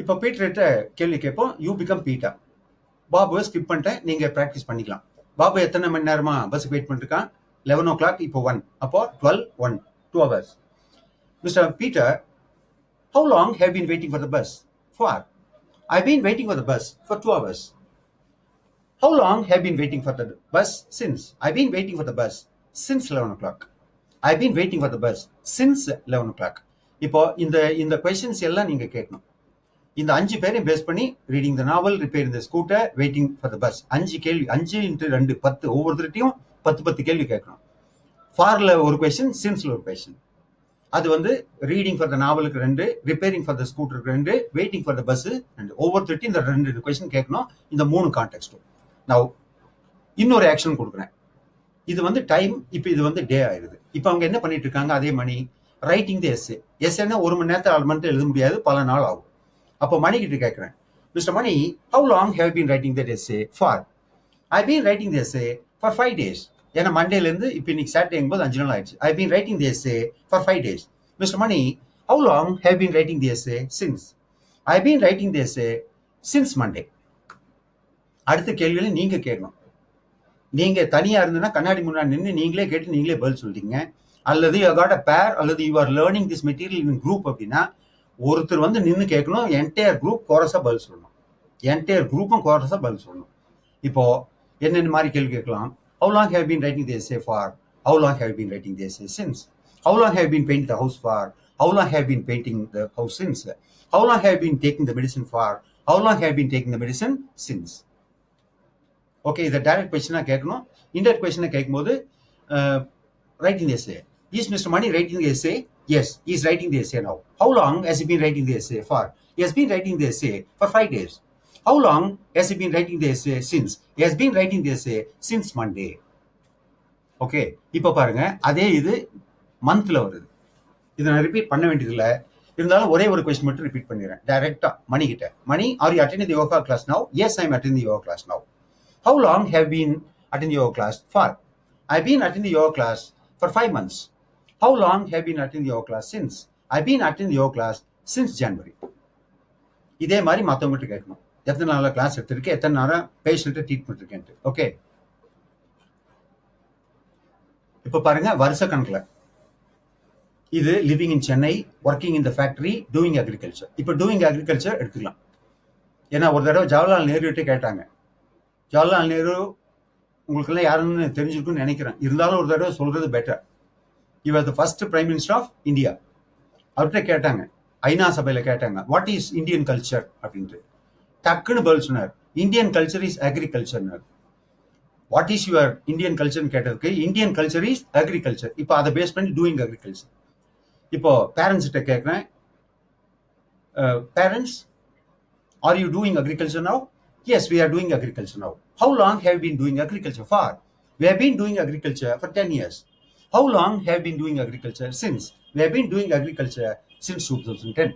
இப்போ பீட்டர்ட்ட கேள்வி கேட்போம். You become Peter. பாபுவை skip பண்ணிட்டேன், நீங்கள் practice பண்ணிக்கலாம். பாபு எத்தனை மணி நேரமா பஸ்ஸுக்கு வெயிட் பண்ணிருக்கான்? லெவன் ஓ கிளாக் இப்போ ஒன், அப்போ twelve one two hours. Mister Peter, how long have been waiting for the bus? For I been waiting for the bus for two hours. How long have been waiting for the bus since? I been waiting for the bus since eleven o'clock. I been waiting for the bus since eleven o'clock. இப்போ இந்த இந்த questions எல்லாம் நீங்கள் கேட்கணும். இந்த அஞ்சு பேரையும் face பண்ணி reading the novel, repairing the scooter, waiting for the bus, அஞ்சு கேள்வி. அஞ்சு இன்ட்டு ரெண்டு பத்து. ஒவ்வொருத்தருட்டையும் பத்து பத்து கேள்வி கேட்கணும். ஃபாரில் ஒரு கொஸ்டின், சின்ஸில் ஒரு கொஸ்டின். அது வந்து ரீடிங் ஃபார் த நாவலுக்கு ரெண்டு, ரிப்பேரிங் ஃபார் த ஸ்கூட்டருக்கு ரெண்டு, வெயிட்டிங் ஃபார் த பஸ்ஸு ரெண்டு. ஒவ்வொருத்தருட்டையும் இந்த ரெண்டு ரெண்டு கொஸ்டின் கேட்கணும். இந்த மூணு கான்டெக்ஸ்ட்டும் நான் இன்னொரு ஆக்ஷன் கொடுக்குறேன். இது வந்து டைம். இப்போ இது வந்து டே ஆயிடுது. இப்போ அவங்க என்ன பண்ணிட்டு இருக்காங்க? அதே மணி ரைட்டிங் த எஸ்ஸே. எஸ்ஸேன்னா ஒரு மணி நேரத்தில் ஆறு மணி நேரத்தில் எழுத முடியாது, பல நாள் ஆகும். அப்போ மணிக்கிட்ட கேட்குறேன். Mister Mani, how long have been writing the essay for? I been writing the essay for five days. ஏன்னா மண்டேலேருந்து இப்போ இன்னைக்கு சாட்டர்டேங்கும் போது அஞ்சு நாள் ஆயிடுச்சு. I been writing the essay for five days. Mister Mani, how long have been writing the essay since? I been writing the essay since Monday. அடுத்த கேள்வியில நீங்கள் கேட்கணும். நீங்கள் தனியாக இருந்ததுன்னா கண்ணாடி முன்னாடி நின்று நீங்களே கேட்டு நீங்களே பதில் சொல்லிட்டீங்க. அல்லது யூ காட் அ பேர், அல்லது you are learning this material in group அப்படின்னா ஒருத்தர் வந்து நின்று கேட்கணும். என்டையர் குரூப் கோரஸாக பதில் சொல்லணும். என்டையர் குரூப்பும் கோரஸாக பதில் சொல்லணும். இப்போது என்னென்ன மாதிரி கேள்வி கேட்கலாம்? How long have been writing the essay for? How long have been writing the essay since? How long have been paint the house for? How long have been painting the house since? How long have been taking the medicine for? How long have been taking the medicine since? Okay, இதை direct கொஸ்டினாக கேட்கணும். Indirect கொஸ்டினாக கேட்கும்போது writing the essay. Is Mister Mani writing the essay? Yes, he is writing the essay now. How long has he been writing the essay for? He has been writing the essay for five days. How long has he been writing the essay since? He has been writing the essay since Monday. Okay, இப்போ பாருங்க, அதே இது மந்த்ல வருது. இதை நான் repeat பண்ண வேண்டியதில்லை. இருந்தாலும் ஒரே ஒரு கொஸ்டின் மட்டும் ரிப்பீட் பண்ணிடுறேன் டைரக்டா மணி கிட்ட. Mani, are you attending the yoga class now? Yes, I am attending the yoga class now. How long have you been attending yoga class for? I have been attending yoga class for five months. How long have you been attending yoga class since? I've been attending yoga class since January. இதே மாதிரி மற்றவங்ககிட்ட கேட்கணும். எத்தனை நாளாக class எடுத்துருக்கு, எத்தனை நேரம் பேஷண்ட்டை treat பண்ணிருக்கேன்ட்டு. Okay, இப்போ பாருங்க வருஷ கணக்கில். இது living in Chennai, working in the factory, doing agriculture. இப்போ டூயிங் அக்ரிகல்ச்சர் எடுத்துக்கலாம். ஏன்னா ஒரு தடவை ஜவஹர்லால் நேருகிட்ட கேட்டாங்க. ஜவஹர்லால் நேரு உங்களுக்கெல்லாம் யாருன்னு தெரிஞ்சிருக்குன்னு நினைக்கிறேன். இருந்தாலும் ஒரு தடவை சொல்றது better. He was the first Prime Minister of India. அவர்கிட்ட கேட்டாங்க, ஐநா சபையில் கேட்டாங்க, வாட் இஸ் இந்தியன் கல்ச்சர் அப்படின்ட்டு. டக்குன்னு பதில் சொன்னார், இந்தியன் கல்ச்சர் இஸ் அக்ரிகல்ச்சர்னார். வாட் இஸ் யுவர் இந்தியன் கல்ச்சர்னு கேட்டதுக்கு இந்தியன் கல்ச்சர் இஸ் அக்ரிகல்ச்சர். இப்போ அதை பேஸ் பண்ணி டூயிங் அக்ரிகல்ச்சர். இப்போ பேரண்ட்ஸ்கிட்ட கேட்குறேன், parents, are you doing agriculture now? Yes, we are doing agriculture now. How long have been doing agriculture for? We have been doing agriculture for ten years. How long have you been doing agriculture since? We have been doing agriculture since two thousand ten.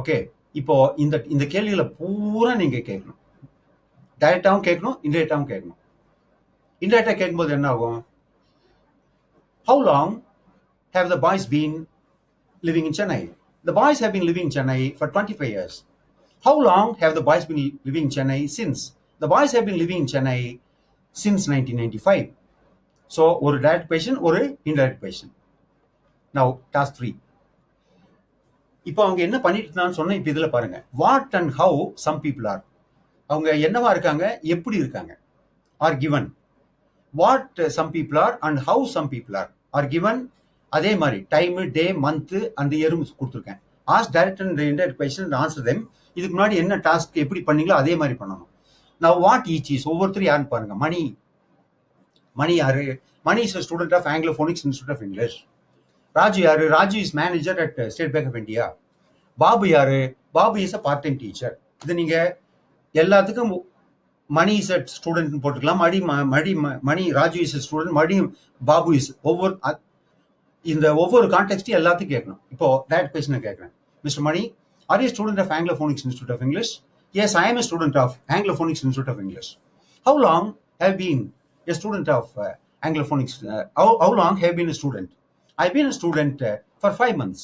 Okay, இப்போ இந்த இந்த கேள்விகளை பூரா நீங்கள் கேட்கணும். டைரக்டாகவும் கேட்கணும், இன்டெரக்டாகவும் கேட்கணும். இன்டெரக்டாக கேட்கும்போது என்ன ஆகும்? How long have the boys been living in Chennai? The boys have been living in Chennai for twenty-five years. How long have the boys been living in Chennai since? The boys have been living in Chennai since nineteen ninety-five. So, one direct question, one indirect question. Now, task three. இப்போ அவங்க என்ன பண்ணிட்டு இருந்தான்னு சொன்னா இப்போ இதுல பாருங்க. What and how some people are. அவங்க என்னவா இருக்காங்க, எப்படி இருக்காங்க? Are given. What some people are and how some people are. Are given. அதே மாதிரி டைம், டே, மந்த் அண்ட் இயரும் கொடுத்துருக்கேன். Ask direct and indirect question and answer them. இதுக்கு முன்னாடி என்ன டாஸ்க் எப்படி பண்ணீங்களோ அதே மாதிரி பண்ணணும். Now what each is, ஒவ்வொருத்தரும் யாருன்னு பாருங்க. மணி மணி யாரு? Mani is a student of Anglophonix Institute of English. Raju yaru? Raju is manager at State Bank of India. Babu yaru? Babu is a part-time teacher. Then you all money is a student in Portugal. Madi, Madi, Madi, Raju is a student. Madi, Babu is over. In the over context, all that you know. That question Mister Mani, are you a student of Anglophonix Institute of English? Yes, I am a student of Anglophonix Institute of English. How long have you been a student of uh, Anglophonix? Uh, how, how long have you been a student? I've been a student uh, for five months.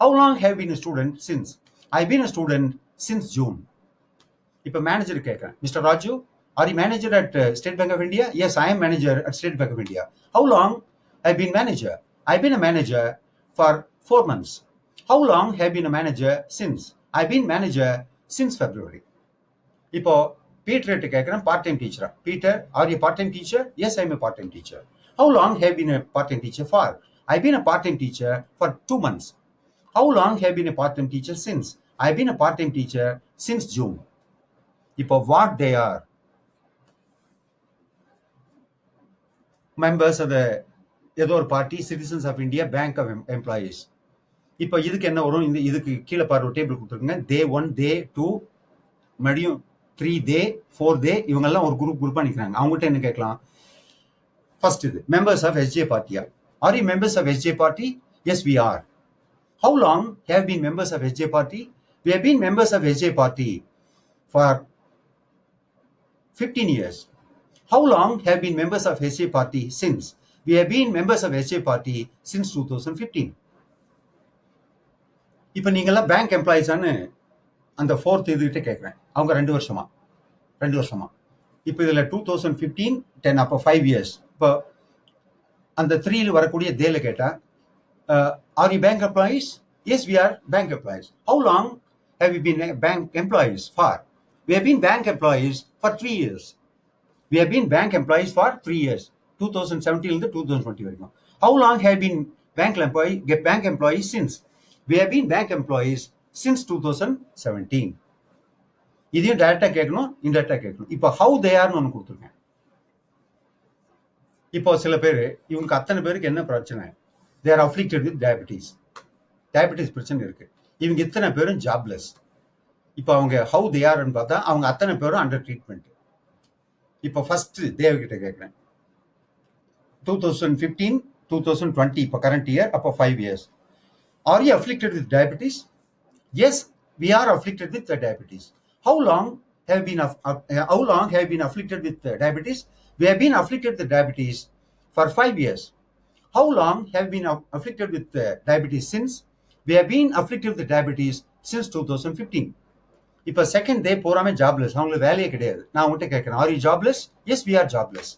How long have you been a student since? I've been a student since June. Now, manager, Mister Raju, are you manager at uh, State Bank of India? Yes, I am manager at State Bank of India. How long have you been manager? I've been a manager for four months. How long have you been a manager since? I've been manager since February. Now, Peter, part-time teacher. Peter, are you a part-time teacher? Yes, I'm a part-time teacher. How long have you been a part-time teacher for? I've been a part-time teacher for two months. How long have you been a part-time teacher since? I've been a part-time teacher since June. Now, what they are? Members of the other party, citizens of India, bank of employees. Now, what is the table? They one, they two, three, they four, they. You all are a group group. They first, members of S J party. Are you members of S J party? Yes, we are. How long have been members of S J party? We have been members of S J party for fifteen years. How long have been members of S J party since? We have been members of S J party since two thousand fifteen. Now, you all bank employees and the fourth year. They are two years. Now, two thousand fifteen, ten, five years. And the three varakudi they'll get uh, are you bank employees? Yes, we are bank employees. How long have you been bank employees for? We have been bank employees for three years. We have been bank employees for three years. twenty seventeen to twenty twenty. How long have you been bank employee get bank employees since? We have been bank employees since two thousand seventeen. This is direct and indirect. Now, how they are known. இப்போ சில பேர் இவங்க அத்தனை பேருக்கு என்ன பிரச்சனை? They are afflicted with diabetes. Diabetes பிரச்சனை இருக்கு. இவங்க இத்தனை பேரும் ஜாப்லெஸ். இப்போ அவங்க how they are ன்னு பார்த்தா அவங்க அத்தனை பேரும் under treatment. இப்போ ஃபர்ஸ்ட் தேவகிட்ட கேட்குறேன். twenty fifteen, twenty twenty இப்போ கரண்ட் இயர் அப்போ five years. Are you afflicted with diabetes? Yes, we are afflicted with diabetes. How long have been how long have been afflicted with diabetes? We have been afflicted with diabetes for five years. How long have we been afflicted with uh, diabetes since? We have been afflicted with diabetes since two thousand fifteen. If a second day, porame jobless. How long value kediyad? Na unte kekkan. Are you jobless? Yes, we are jobless.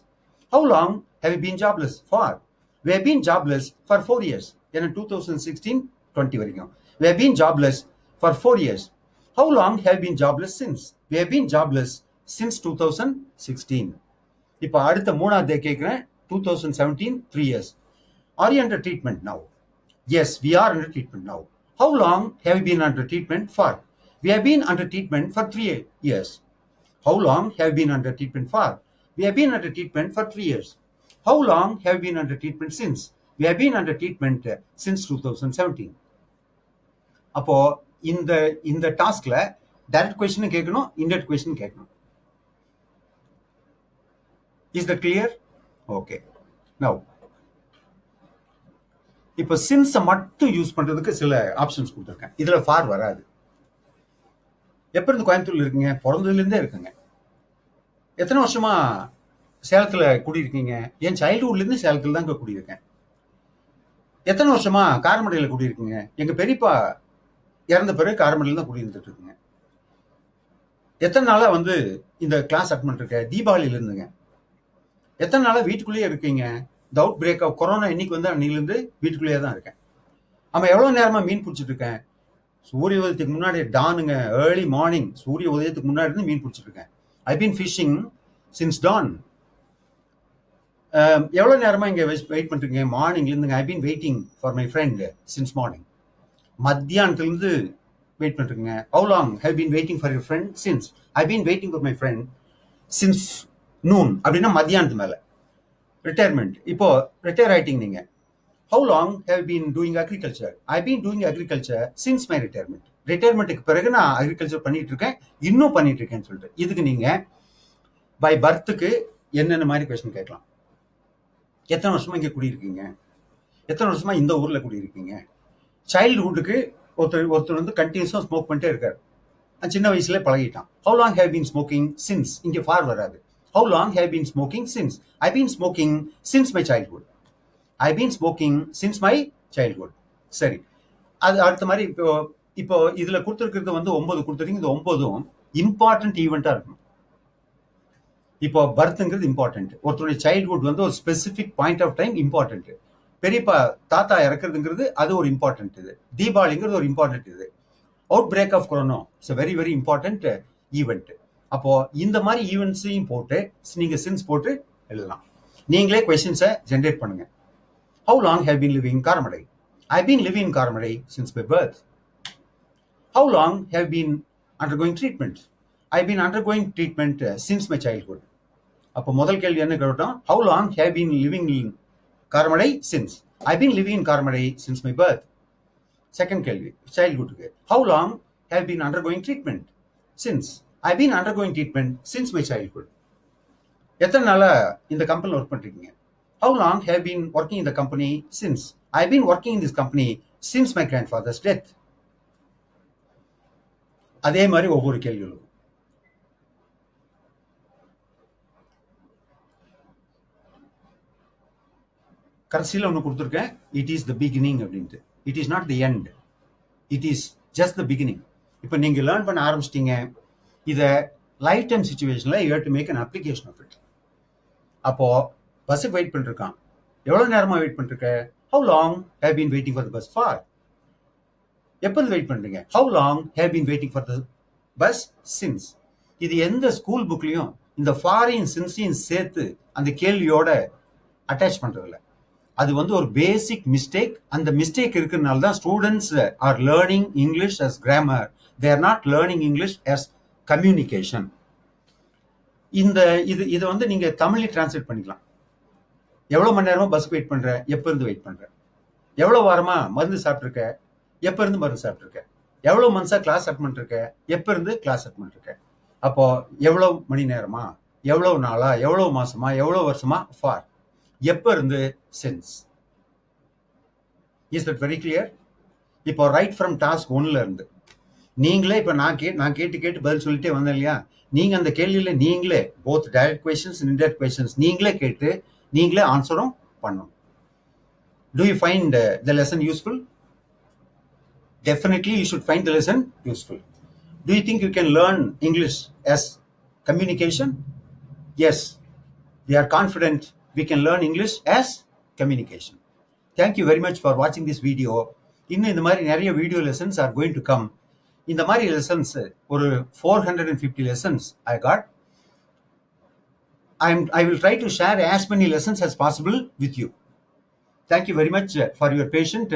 How long have you been jobless for? We have been jobless for four years. Then two thousand sixteen, twenty varaikum. We have been jobless for four years. How long have you been jobless since? We have been jobless since two thousand sixteen. இப்போ அடுத்த மூணாவது கேட்குறேன் twenty seventeen, three years. Are you under treatment now? Yes, we are under treatment now. How long have you been under treatment for? We have been under treatment for three years. How long have you been under treatment for? We have been under treatment for three years. How long have you been under treatment since? We have been under treatment since two thousand seventeen. அப்போ இந்த இந்த டாஸ்க்ல direct question கேட்கணும், indirect question கேட்கணும். Is that clear? Okay. Now, if since mattu use பண்றதுக்கு சில options கொடுத்திருக்கேன். இதுல ஃபார் வராது. எப்ப இருந்து கோயம்புத்தூர்ல இருக்கீங்க? பிறந்ததுல இருந்தே இருக்கங்க. எத்தனை வருஷமா சேலத்துல குடி இருக்கீங்க? என் சைல்ட்ஹுட்ல இருந்து சேலத்துல தான் குடி இருக்கேன். எத்தனை வருஷமா காரமடையில் குடியிருக்குங்க. எங்கள் பெரியப்பா இறந்த பிறகு காரமடையில் தான் குடியிருந்துட்டுருக்குங்க. எத்தனை நாளாக வந்து இந்த கிளாஸ் அட்மெண்ட் இருக்க தீபாவளியிலேருந்துங்க. எத்தனை நாளாக வீட்டுக்குள்ளேயே இருக்கீங்க. இந்த அவுட் பிரேக் ஆஃப் கொரோனா இன்னைக்கு வந்து அன்னையிலேருந்து வீட்டுக்குள்ளேயே தான் இருக்கேன். ஆமாம், எவ்வளோ நேரமாக மீன் பிடிச்சிட்டு இருக்கேன். சூரிய உதயத்துக்கு முன்னாடி டானுங்க, ஏர்லி மார்னிங் சூரிய உதயத்துக்கு முன்னாடி இருந்து மீன் பிடிச்சிட்டு இருக்கேன். I been fishing since dawn. எவ்வளோ நேரமாக இங்கே வெயிட் பண்ணுறீங்க. மார்னிங்லேருந்துங்க I been waiting for my friend since morning. மத்தியானத்துலேருந்து வெயிட் பண்ணுறீங்க. How long have been waiting for your friend since. I been waiting for my friend since noon. அப்படின்னா மத்தியானத்து மேலே ரிட்டையர்மெண்ட். இப்போது ரிட்டையர் ஆகிட்டிங்க நீங்கள். How long have been doing agriculture. I been doing agriculture since my retirement. ரிட்டையர்மெண்ட்டுக்கு பிறகு நான் agriculture பண்ணிகிட்டு இருக்கேன், இன்னும் பண்ணிகிட்டு இருக்கேன்னு சொல்லிட்டு. இதுக்கு நீங்கள் பை பர்த்துக்கு என்னென்ன மாதிரி கொஸ்டின் கேட்கலாம். எத்தனை வருஷமாக இங்கே குடியிருக்கீங்க. எத்தனை வருஷமாக இந்த ஊரில் குடியிருக்கீங்க. சைல்டுஹுட்டுக்கு ஒருத்தர் ஒருத்தர் வந்து கண்டினியூஸாக ஸ்மோக் பண்ணிட்டே இருக்கார். சின்ன வயசுலேயே பழகிட்டான். How long have been smoking since. இங்கே ஃபார் வராது. How long have been smoking since. I been smoking since my childhood. I been smoking since my childhood. சரி, அது அடுத்த மாதிரி இப்போ இப்போ இதில் கொடுத்துருக்கிறது வந்து ஒம்பது கொடுத்துருக்கீங்க. இந்த ஒம்பதும் இம்பார்ட்டன்ட் ஈவெண்ட்டாக இருக்கணும். இப்போ பர்த்ங்கிறது இம்பார்ட்டன்ட். ஒருத்தருடைய சைல்டுஹுட் வந்து ஒரு specific point of time important. பெரியப்பா தாத்தா இறக்குறதுங்கிறது அது ஒரு இம்பார்ட்டன்ட். இது தீபாவளிங்கிறது ஒரு இம்பார்ட்டன்ட். இது outbreak of corona it's very very important event. அப்போது இந்த மாதிரி ஈவெண்ட்ஸையும் போட்டு நீங்கள் சின்ஸ் போட்டு எழுதலாம். நீங்களே கொஸ்டின்ஸை ஜென்ரேட் பண்ணுங்க. How long have been living Karamadai. I been living Karamadai since my birth. How long have been undergoing treatment. I been undergoing treatment since my childhood. அப்போ முதல் கேள்வி என்ன கேட்டோம். How long have been living in Karamadai since. I been living in Karamadai since my birth. Second கேள்வி சைல்டுஹுட்டுக்கு. How long have been undergoing treatment since. I been undergoing treatment since my childhood. எத்தனை நாளாக இந்த கம்பெனியில் ஒர்க் பண்ணுறீங்க. How long have been working in the company since. I been working in this company since my grandfather's death. அதே மாதிரி ஒவ்வொரு கேள்விகளுக்கும் கடைசியில் ஒன்று கொடுத்துருக்கேன். இட் இஸ் த பிகினிங் அப்படின்ட்டு. It is not the end. It is just the beginning. இப்போ நீங்கள் லேர்ன் பண்ண ஆரம்பிச்சிட்டிங்க. இதை லைஃப் டைம் சுச்சுவேஷனில் you have to make an application of it. அப்போது பஸ்ஸுக்கு வெயிட் பண்ணிருக்கான். எவ்வளோ நேரமாக வெயிட் பண்ணிருக்க. How long have been waiting for the bus for. எப்போது வெயிட் பண்ணுறீங்க. How long have been waiting for the bus since. இது எந்த ஸ்கூல் புக்லேயும் இந்த ஃபாரின் சின்ஸையும் சேர்த்து அந்த கேள்வியோட அட்டாச் பண்ணுறதில்ல. அது வந்து ஒரு பேசிக் மிஸ்டேக். அந்த மிஸ்டேக் இருக்கிறதுனால தான் students are learning English as grammar. They are not learning English as communication. இந்த இது இதை வந்து நீங்கள் தமிழில் டிரான்ஸ்லேட் பண்ணிக்கலாம். எவ்வளோ மணி நேரமாக பஸ்ஸுக்கு வெயிட் பண்ணுற. எப்போ இருந்து வெயிட் பண்ணுற. எவ்வளோ வாரமாக மருந்து சாப்பிட்ருக்க. எப்போ இருந்து மருந்து சாப்பிட்ருக்க. எவ்வளோ மந்த்ஸாக கிளாஸ் அட்மெண்ட் இருக்க. எப்போ இருந்து கிளாஸ் அட்மெண்ட் இருக்க. அப்போது எவ்வளோ மணி நேரமா, எவ்வளோ நாளா, எவ்வளோ மாதமா, எவ்வளோ வருஷமா ஃபார். எப்போ இருந்து since. Is that very clear. இப்போ ரைட் ஃப்ரம் டாஸ்க் ஒன்னில் இருந்து நீங்களே இப்போ நான் கே நான் கேட்டு கேட்டு பதில் சொல்லிட்டே வந்தேன் இல்லையா. நீங்கள் அந்த கேள்வியில் நீங்களே both direct questions indirect questions நீங்களே கேட்டு நீங்களே ஆன்சரும் பண்ணணும். Do you find the lesson useful. Definitely you should find the lesson useful. Do you think you can learn English as communication. Yes, we are confident we can learn English as communication. Thank you very much for watching this video. இன்ன இந்த மாதிரி நிறைய video lessons are going to come. இந்த மாதிரி lessons ஒரு four hundred fifty lessons I got. I am I will try to share as many lessons as possible with you. Thank you very much for your patient